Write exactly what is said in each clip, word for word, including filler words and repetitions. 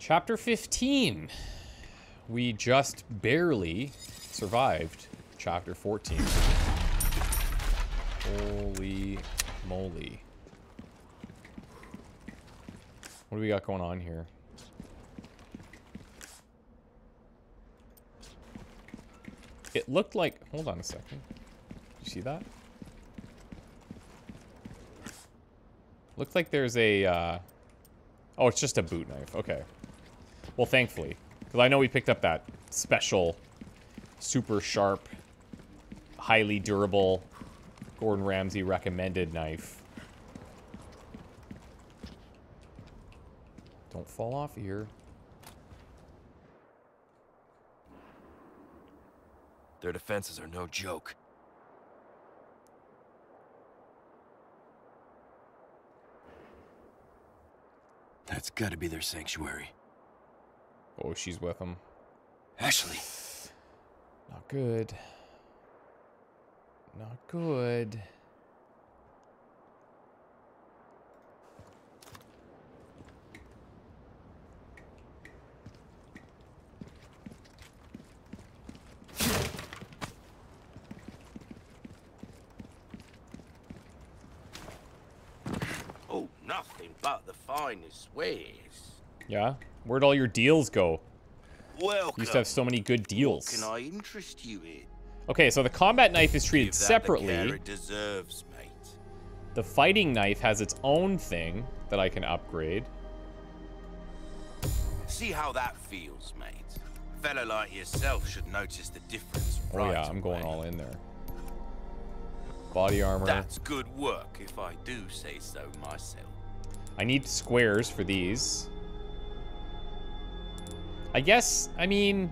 Chapter fifteen. We just barely survived chapter fourteen. Holy moly. What do we got going on here? It looked like... Hold on a second. You see that? Looks like there's a... Uh, oh, it's just a boot knife. Okay. Well, thankfully. Because I know we picked up that special, super sharp, highly durable, Gordon Ramsay recommended knife. Don't fall off here. Their defenses are no joke. That's gotta be their sanctuary. Oh, she's with them. Ashley! Not good. Not good. But the finest ways. Yeah? Where'd all your deals go? Welcome. You used to have so many good deals. What can I interest you in? Okay, so the combat knife is treated separately. The care it deserves, mate. The fighting knife has its own thing that I can upgrade. See how that feels, mate. A fella like yourself should notice the difference. Oh right yeah, I'm going away. All in there. Body armor. That's good work, if I do say so myself. I need squares for these. I guess, I mean,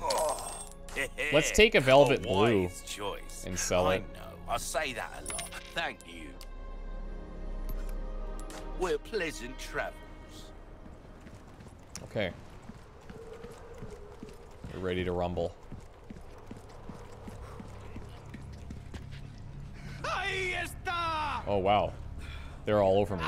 oh, yeah. Let's take a velvet oh, blue choice. And sell I it. Know. I say that a lot. Thank you. We're pleasant travels. Okay. We're ready to rumble. Oh, wow. They're all over me.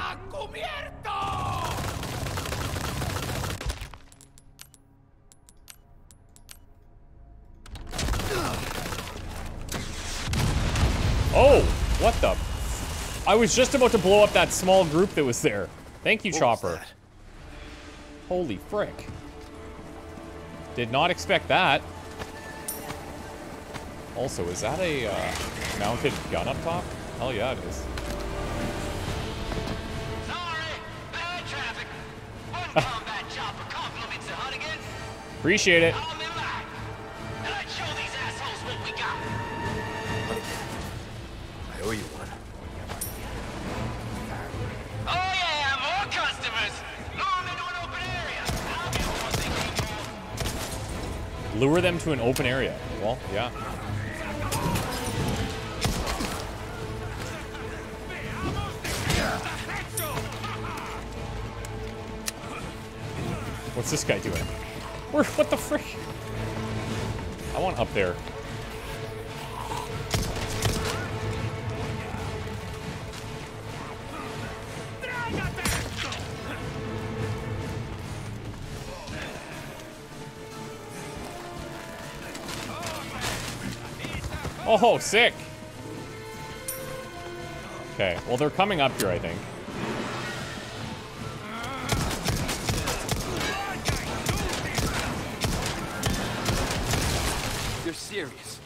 Oh, what the? I was just about to blow up that small group that was there. Thank you, what Chopper. Holy frick. Did not expect that. Also, is that a uh, mounted gun up top? Hell yeah, it is. Appreciate it. I'm in line, and I'd show these assholes what we got. I owe you one. Oh yeah, more customers. Lure them into an open area. I'll get what they need. Lure them to an open area. Well, yeah. What's this guy doing? We're, what the frick? I want up there. Oh, sick. Okay, well, they're coming up here, I think. Serious.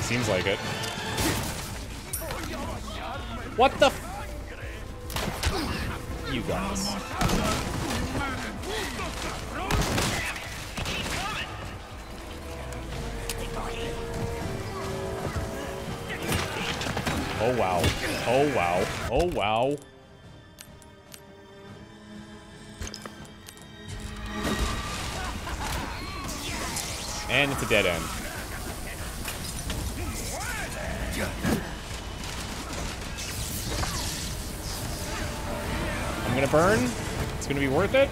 Seems like it. What the f- You guys. Oh wow. Oh wow. Oh wow. And it's a dead end. I'm gonna burn. It's gonna be worth it.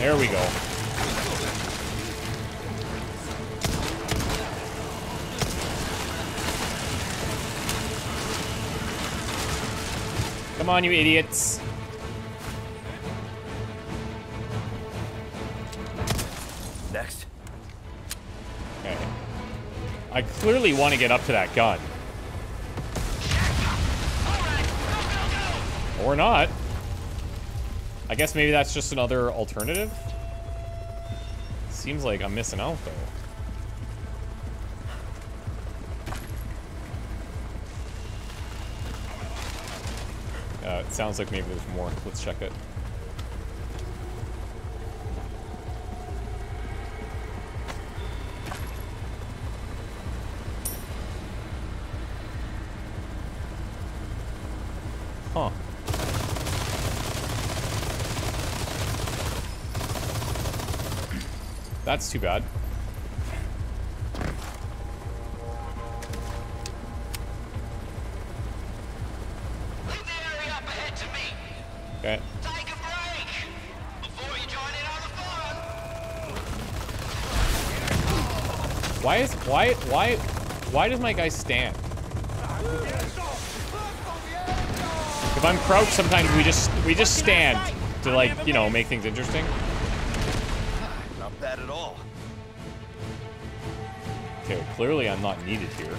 There we go. Come on, you idiots. Next. Okay. I clearly want to get up to that gun. Or not. I guess maybe that's just another alternative. Seems like I'm missing out, though. Uh, it sounds like maybe there's more. Let's check it. Huh. That's too bad. Why is why why why does my guy stand? If I'm crouched, sometimes we just we just stand to, like, you know, make things interesting. Not bad at all. Okay, well, clearly I'm not needed here.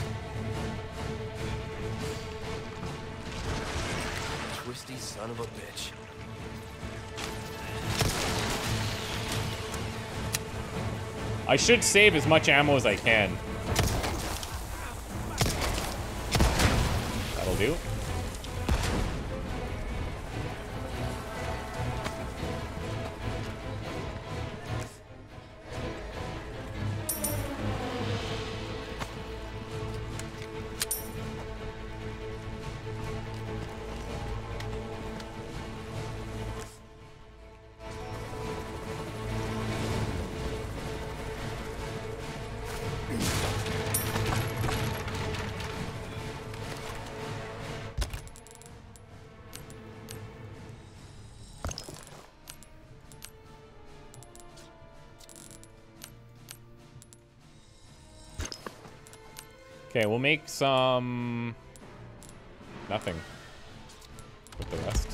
Twisty son of a bitch. I should save as much ammo as I can. That'll do. Okay, we'll make some... nothing with the rest.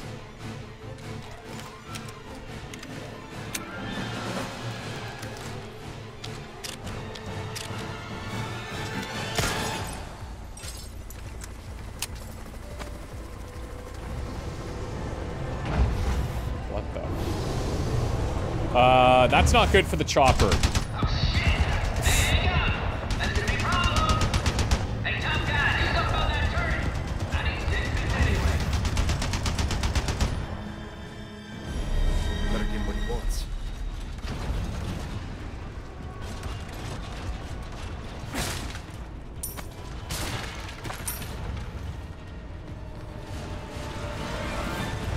What the... Uh, that's not good for the chopper.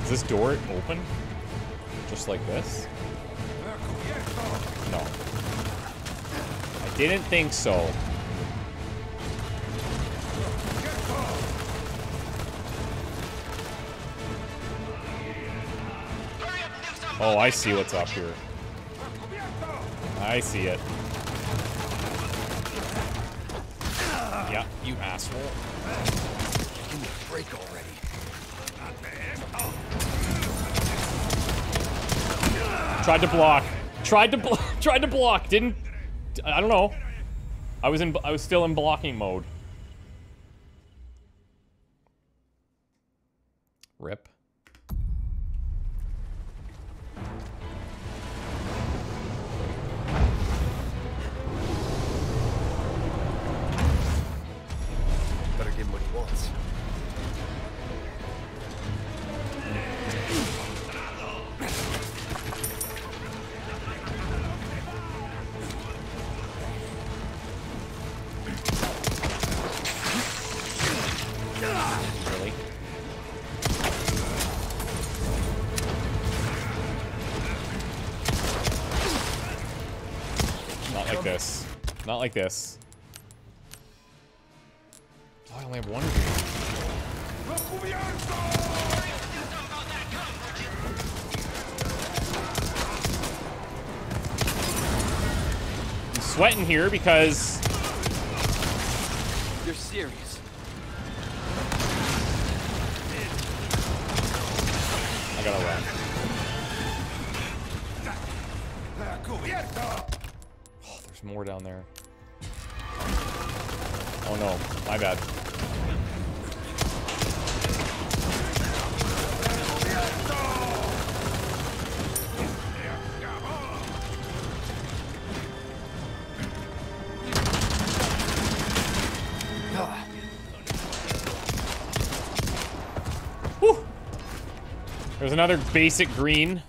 Is this door open? Just like this? No. I didn't think so. Oh, I see what's up here. I see it. Yeah, you asshole. Give me a break already. Tried to block. Tried to block. Tried to block. Didn't. I don't know. I was in. I was still in blocking mode. Rip. Better give him what he wants. Not like this. Oh, I only have one of these. I'm sweating here because you're serious. gonna win. Oh, there's more down there. Oh no, my bad. There's another basic green.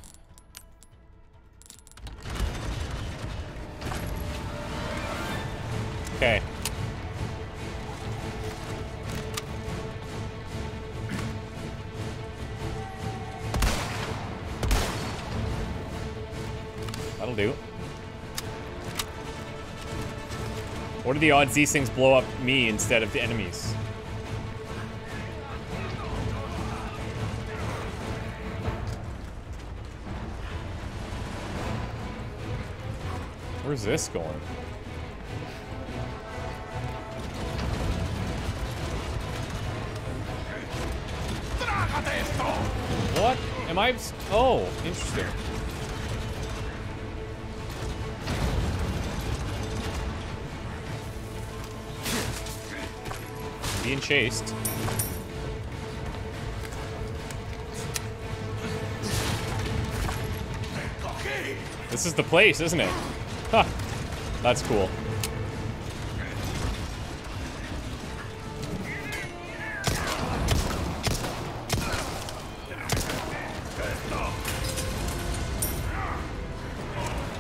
Okay. That'll do. What are the odds these things blow up me instead of the enemies? Where's this going? What? Am I... Oh, interesting. Being chased. This is the place, isn't it? Huh, that's cool.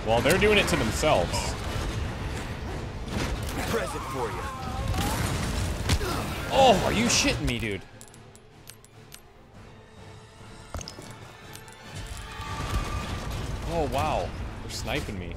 Well, they're doing it to themselves. Present for you. Oh, are you shitting me, dude? Oh, wow. They're sniping me.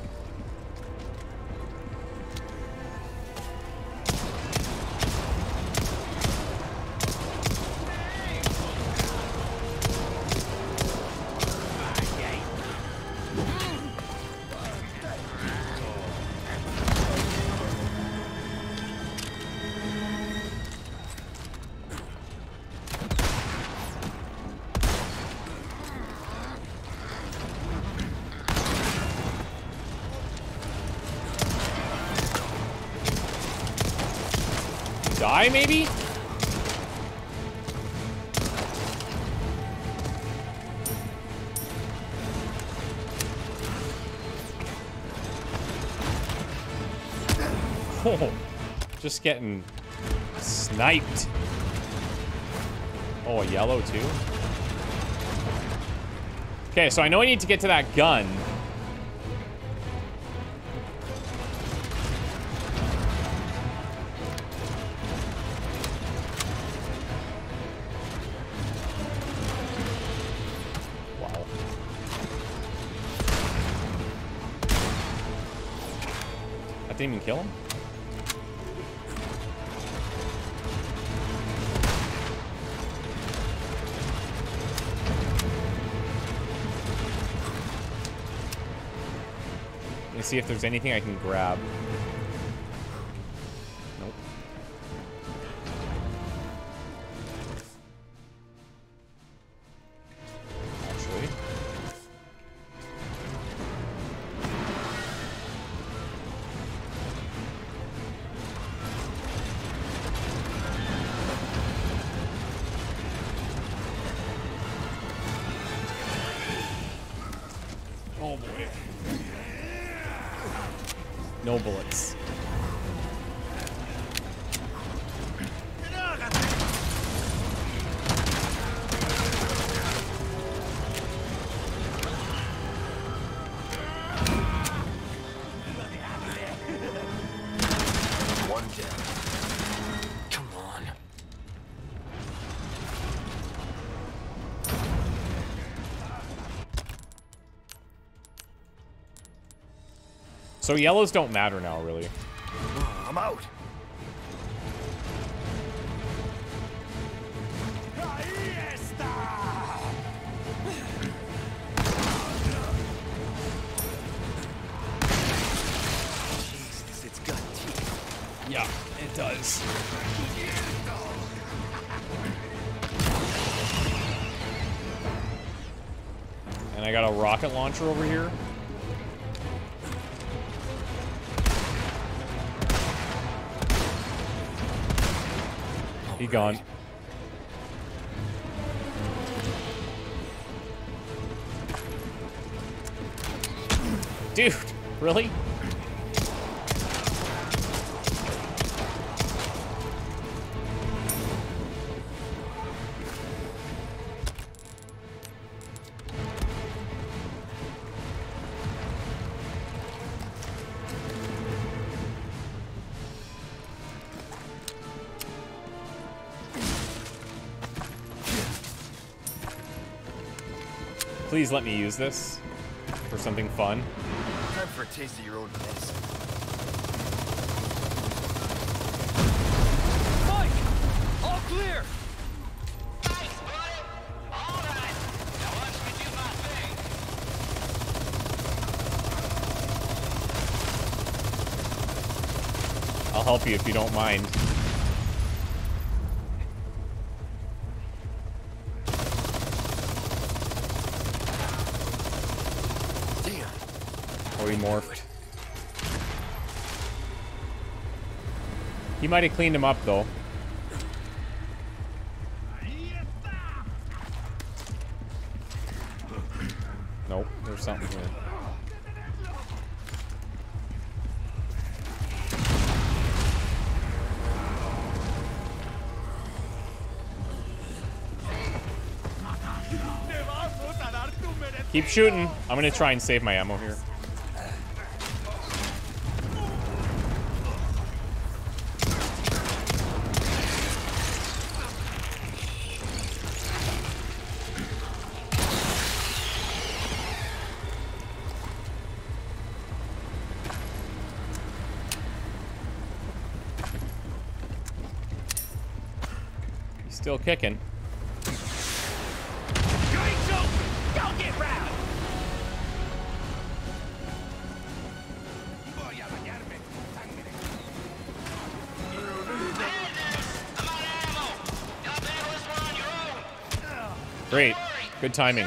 Maybe? Oh, just getting sniped. Oh, yellow too? Okay, so I know I need to get to that gun. Didn't even kill him. Let me see if there's anything I can grab. Nope. Actually. No bullets. One down. Come on. So yellows don't matter now, really. I'm out. Jesus, it's got teeth. Yeah, it does. And I got a rocket launcher over here. He gone. Dude, really? Please let me use this for something fun. Time for a taste of your own medicine. Mike! All clear! Thanks, buddy! All right! Now watch me do my thing! I'll help you if you don't mind. Morphed. He might have cleaned him up though. Nope, there's something here. Keep shooting. I'm gonna try and save my ammo here. Still kicking. Gates open! Don't get round! Great. Good timing.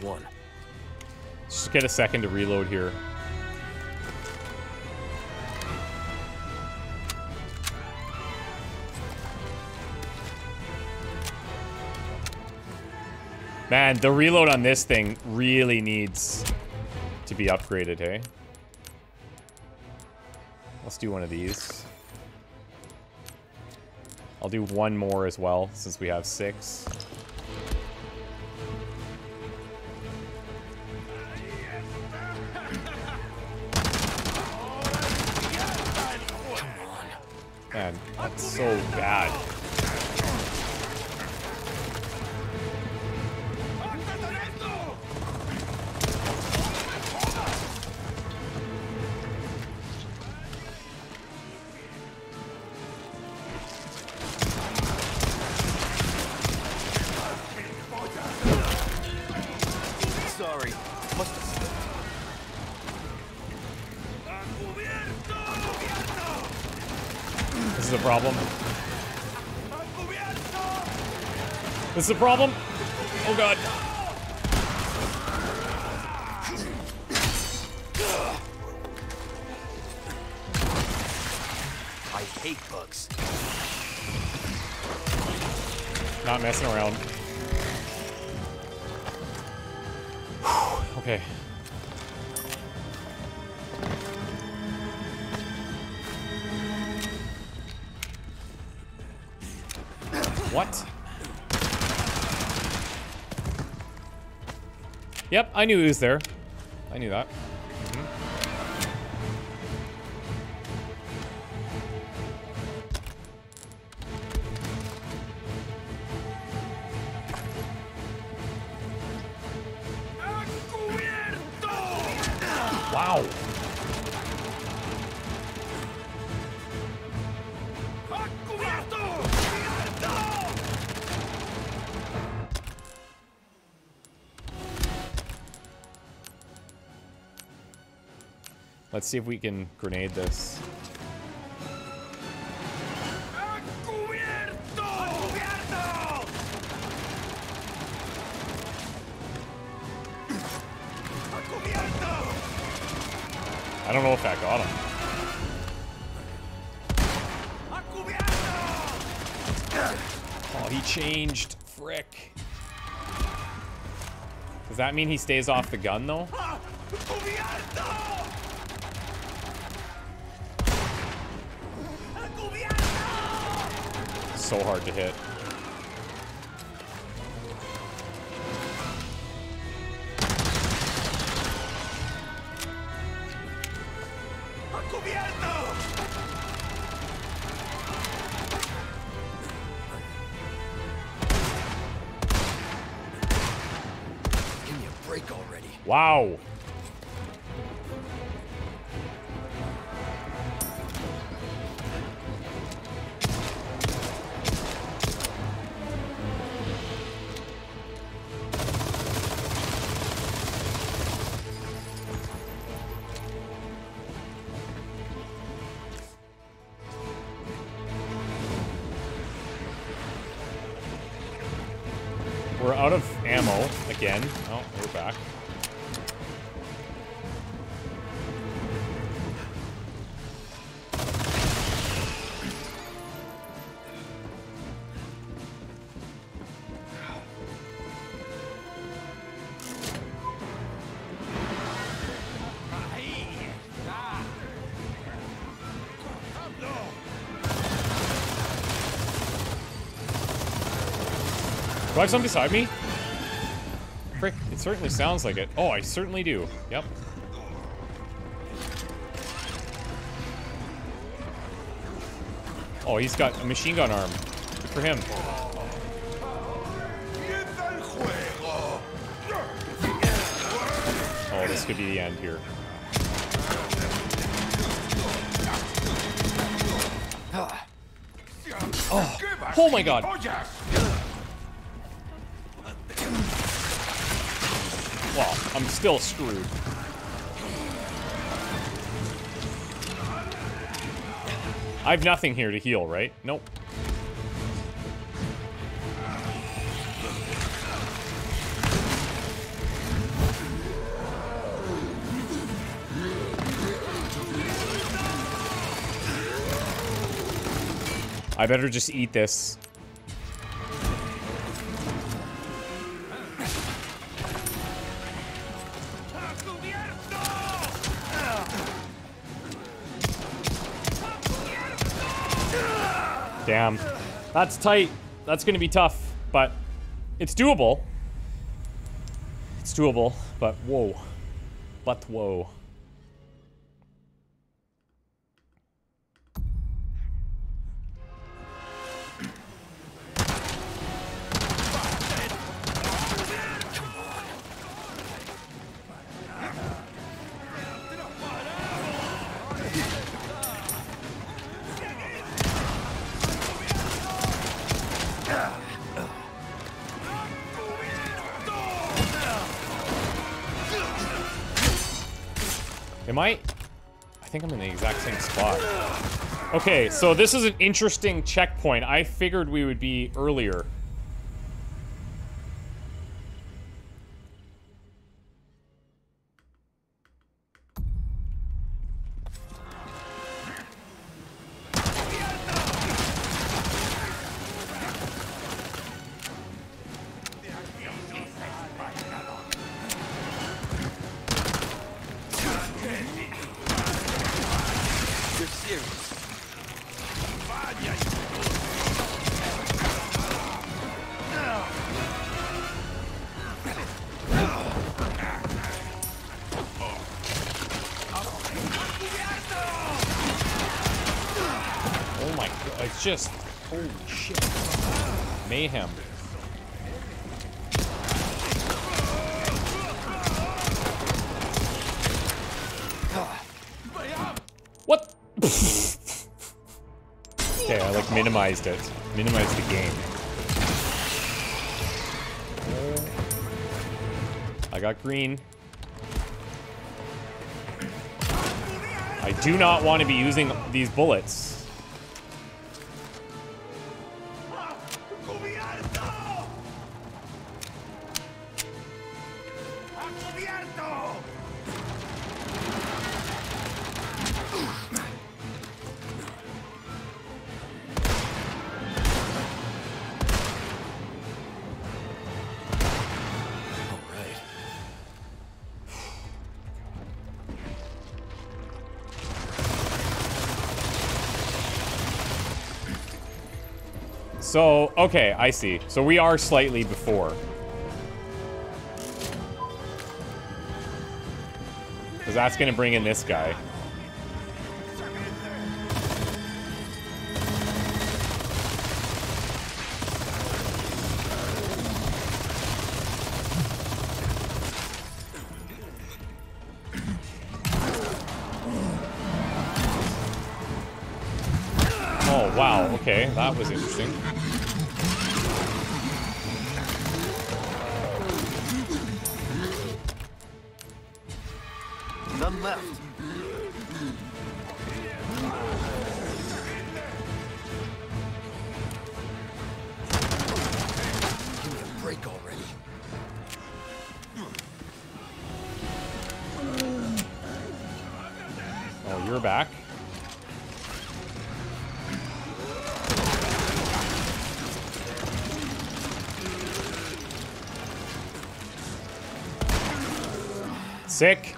One. Just get a second to reload here. Man, the reload on this thing really needs to be upgraded, hey? Let's do one of these. I'll do one more as well, since we have six. So bad. Sorry, must have slipped. This is a problem. This is a problem. Oh god. I hate bugs. Not messing around. Okay. What? Yep, I knew he was there. I knew that. Mm-hmm. Ow! Let's see if we can grenade this. I don't know if that got him. Oh, he changed. Frick. Does that mean he stays off the gun, though? So hard to hit. Give me a break already. Wow. Do I have something beside me? Frick, it certainly sounds like it. Oh, I certainly do. Yep. Oh, he's got a machine gun arm. Good for him. Oh, this could be the end here. Oh, oh my god. Well, I'm still screwed. I have nothing here to heal, right? Nope. I better just eat this. Damn. That's tight. That's gonna be tough, but it's doable. It's doable, but whoa. But whoa. Am I? I think I'm in the exact same spot. Okay, so this is an interesting checkpoint. I figured we would be earlier. Just, holy shit. Mayhem. Okay, I like minimized it. Minimized the game. I got green. I do not want to be using these bullets. So, okay, I see. So we are slightly before. Because that's going to bring in this guy. Oh, wow. Okay, that was interesting. Sick.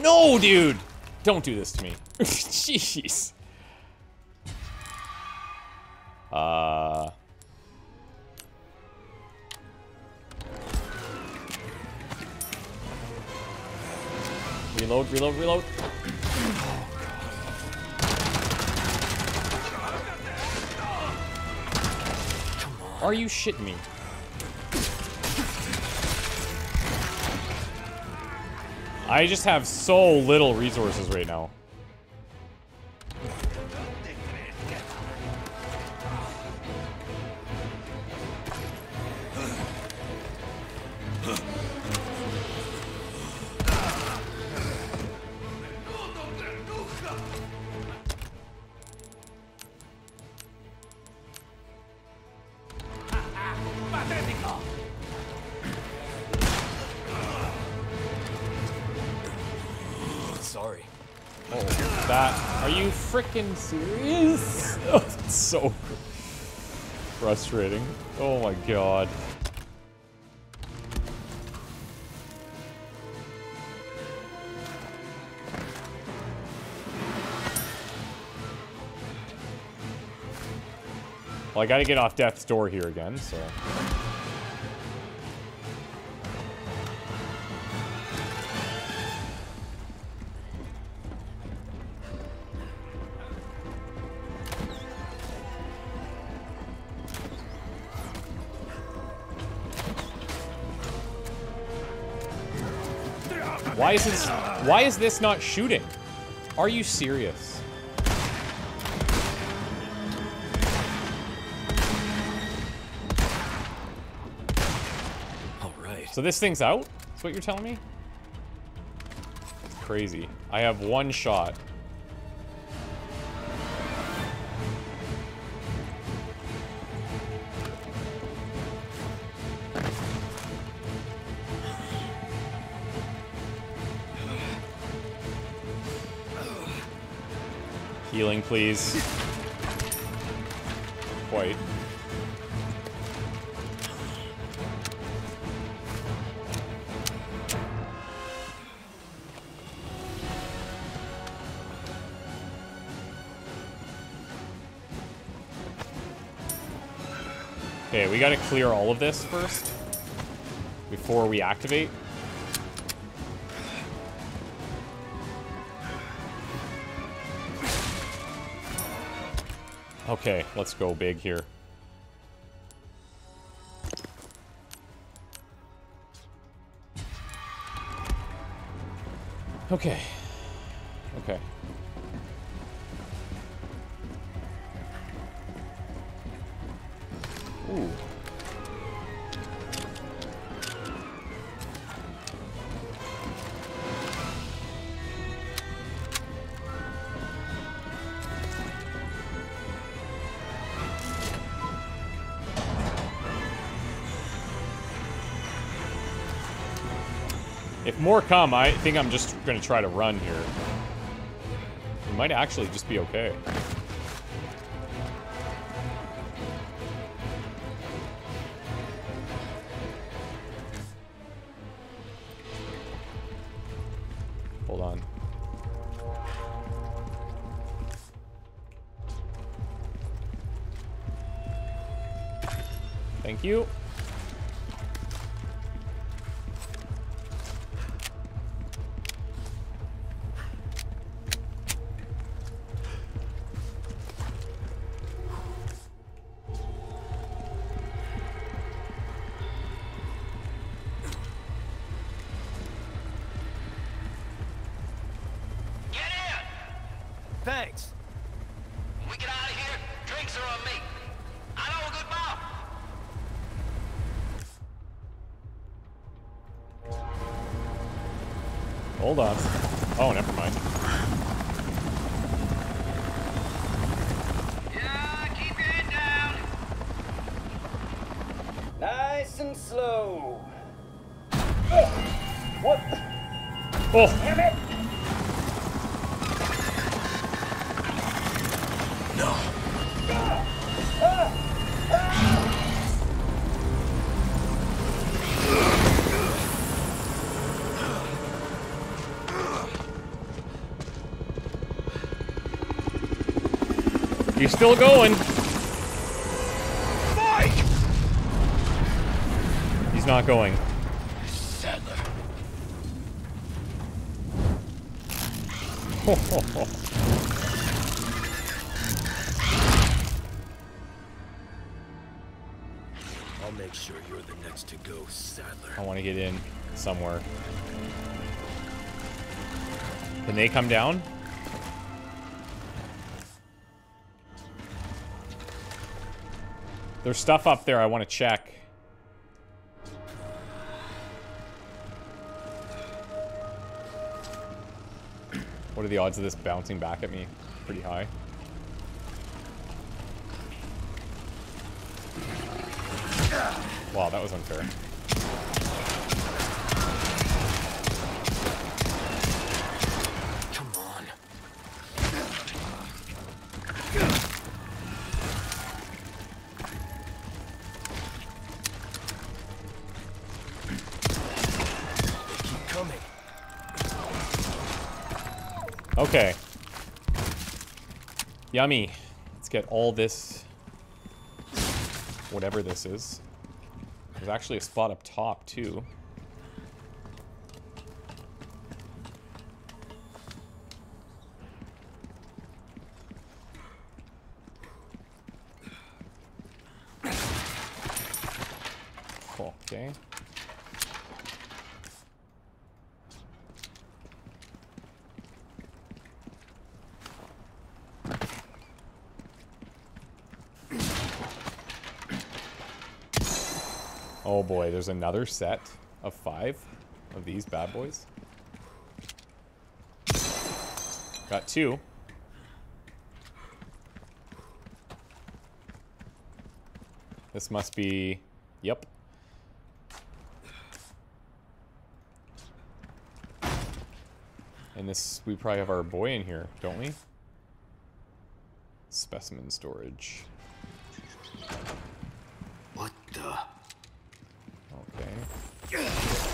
No, dude! Don't do this to me. Jeez. Uh... Reload, reload, reload. Are you shitting me? I just have so little resources right now. Freaking serious? Oh, it's so frustrating. Oh my god. Well, I gotta get off death's door here again, so. Why is this, why is this not shooting? Are you serious? All right. So this thing's out? That's what you're telling me? That's crazy. I have one shot. Healing, please. Quite. Okay, we gotta clear all of this first before we activate. Okay, let's go big here. Okay. Okay. Ooh. If more come, I think I'm just gonna try to run here. It might actually just be okay. Hold on. Thank you. Thanks. When we get out of here, drinks are on me. I know a good bar. Hold on. Oh, never mind. Yeah, keep your head down. Nice and slow. Ugh. What? Oh. Damn it. He's still going. Mike! He's not going. Sadler. Ho, ho, ho. I'll make sure you're the next to go, Sadler. I want to get in somewhere. Can they come down? There's stuff up there I want to check. What are the odds of this bouncing back at me? Pretty high. Wow, that was unfair. Okay. Yummy. Let's get all this, whatever this is. There's actually a spot up top too. Okay. Oh boy, there's another set of five of these bad boys. Got two. This must be... Yep. And this... We probably have our boy in here, don't we? Specimen storage. What the...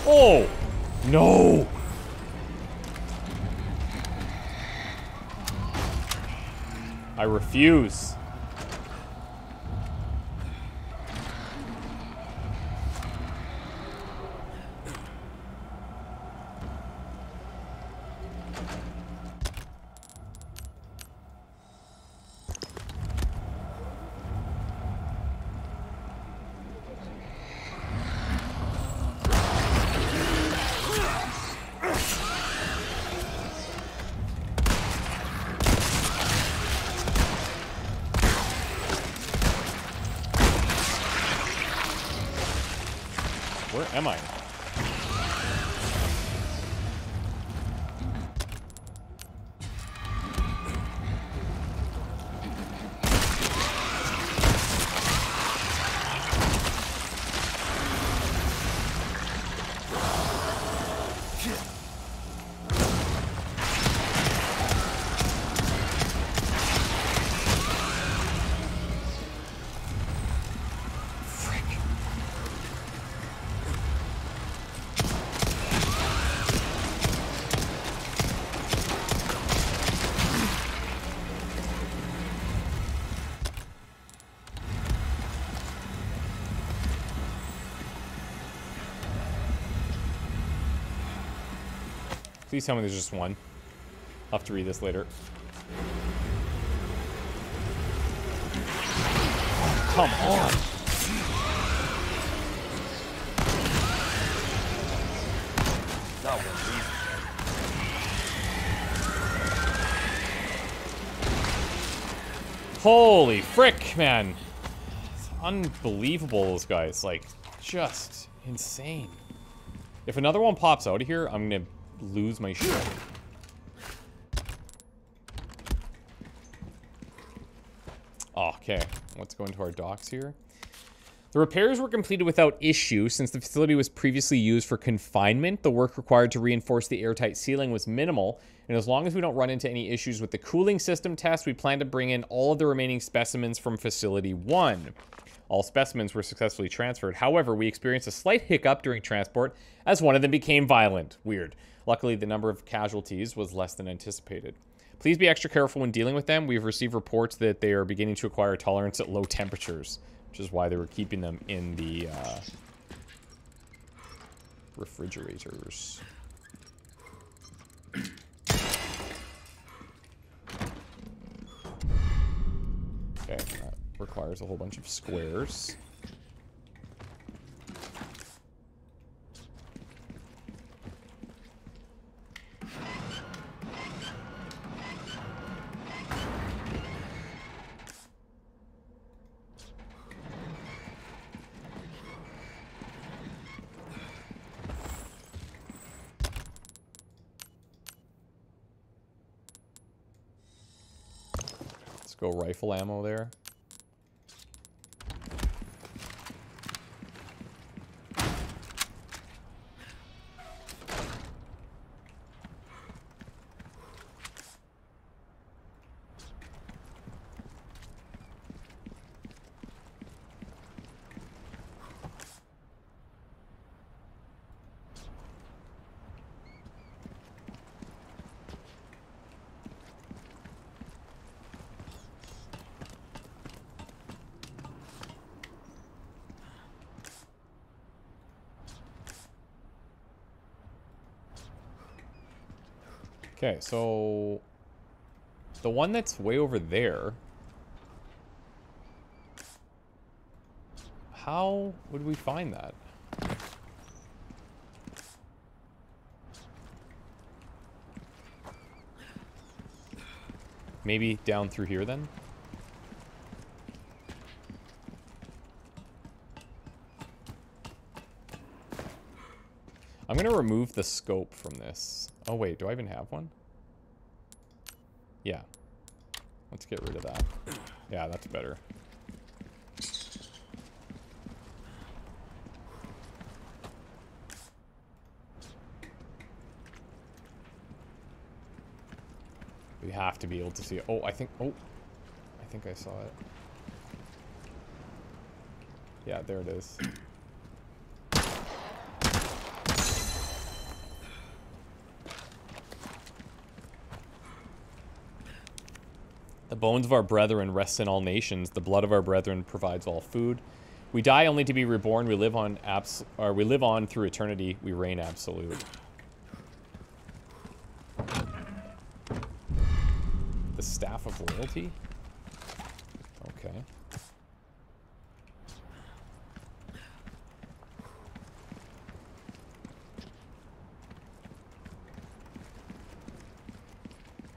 Oh! No! I refuse. Where am I? Please tell me there's just one. I'll have to read this later. Come on! That was easy. Holy frick, man! It's unbelievable, those guys. Like, just insane. If another one pops out of here, I'm gonna lose my shit. Okay, let's go into our docks here. The repairs were completed without issue. Since the facility was previously used for confinement, the work required to reinforce the airtight ceiling was minimal, and as long as we don't run into any issues with the cooling system test, we plan to bring in all of the remaining specimens from Facility one. All specimens were successfully transferred. However, we experienced a slight hiccup during transport as one of them became violent. Weird. Luckily, the number of casualties was less than anticipated. Please be extra careful when dealing with them. We've received reports that they are beginning to acquire tolerance at low temperatures, which is why they were keeping them in the uh, refrigerators. Okay, that requires a whole bunch of squares. Go rifle ammo there. Okay, so the one that's way over there, how would we find that? Maybe down through here then? I'm gonna remove the scope from this. Oh wait, do I even have one? Yeah. Let's get rid of that. Yeah, that's better. We have to be able to see it. Oh, I think, oh, I think I saw it. Yeah, there it is. The bones of our brethren rests in all nations. The blood of our brethren provides all food. We die only to be reborn. We live on abs or we live on through eternity. We reign absolute. The Staff of Loyalty? Okay.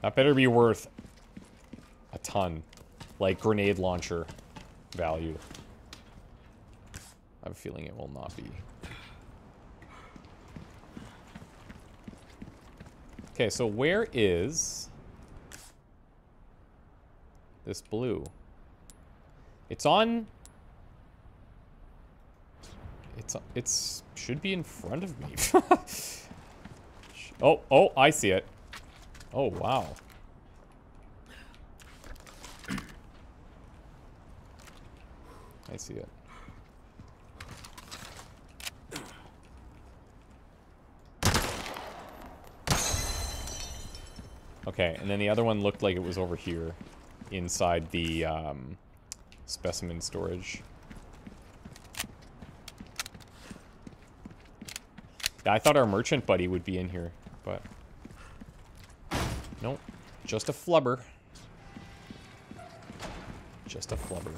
That better be worth ton, like grenade launcher value. I have a feeling it will not be. Okay, so where is this blue? It's on... It's... It's... Should be in front of me. Oh, oh, I see it. Oh, wow. I see it. Okay, and then the other one looked like it was over here, inside the um, specimen storage. I thought our merchant buddy would be in here, but nope, just a flubber. Just a flubber.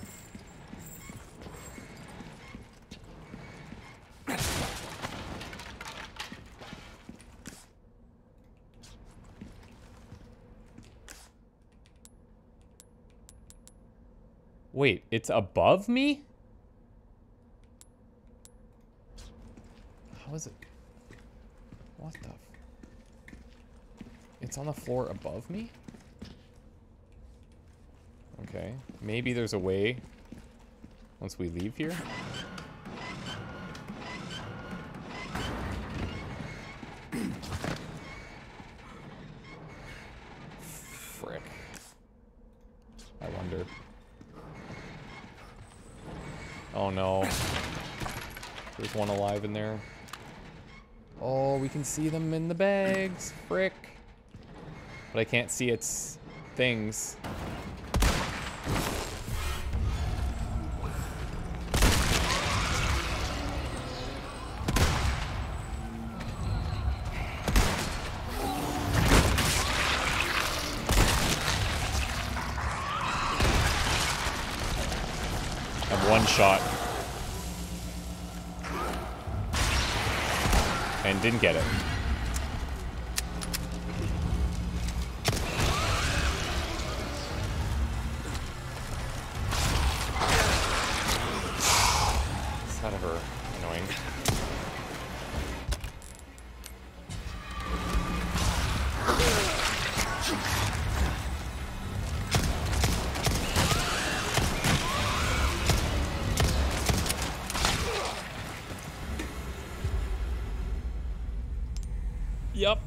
Wait, it's above me? How is it? What the? It's on the floor above me? Okay, maybe there's a way once we leave here. Frick. I wonder. Oh no. There's one alive in there. Oh, we can see them in the bags. Frick. But I can't see its things. I'm one shot. And didn't get it. Son of her, annoying. Yep.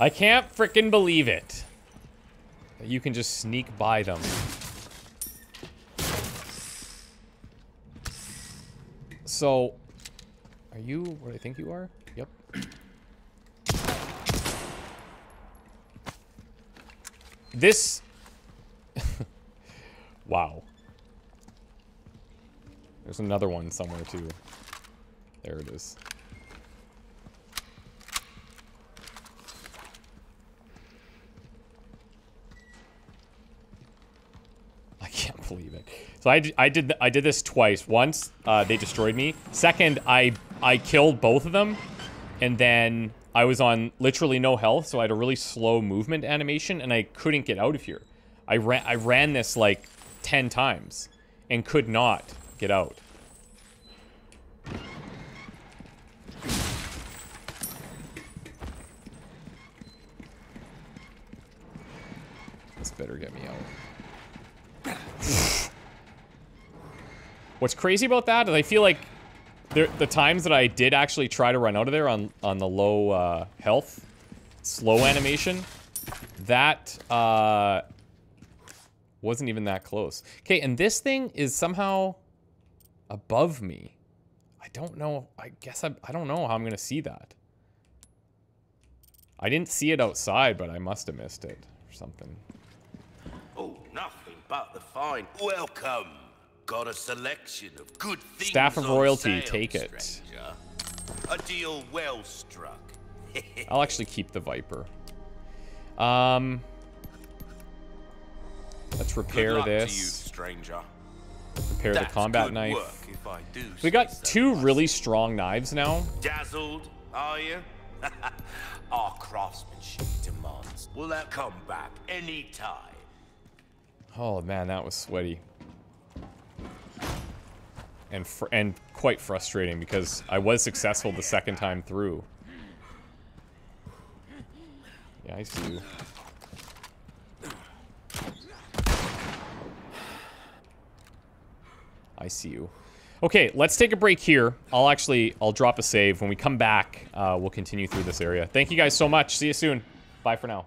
I can't frickin' believe it. That you can just sneak by them. So, are you what I think you are? Yep. This... Wow. There's another one somewhere, too. There it is. I can't believe it. So I, I did I did this twice. Once uh, they destroyed me. Second, I I killed both of them, and then I was on literally no health, so I had a really slow movement animation, and I couldn't get out of here. I ran I ran this like ten times, and could not get out. This better get me out. What's crazy about that is I feel like there, the times that I did actually try to run out of there on, on the low uh, health, slow animation, that uh, wasn't even that close. Okay, and this thing is somehow above me. I don't know. I guess I, I don't know how I'm going to see that. I didn't see it outside, but I must have missed it or something. Oh, nothing but the fine. Welcome. Got a selection of good things. Staff of Royalty, sale, take stranger. It. A deal well struck. I'll actually keep the Viper. Um Let's repair this. You, stranger. Repair That's the combat knife. If I do we got so two much. Really strong knives now. Dazzled, are you? Our craftsmanship demands. Will that come back any time? Oh man, that was sweaty. and fr and quite frustrating because I was successful the second time through. Yeah, I see you. I see you. Okay, let's take a break here. I'll actually, I'll drop a save. When we come back, uh, we'll continue through this area. Thank you guys so much. See you soon. Bye for now.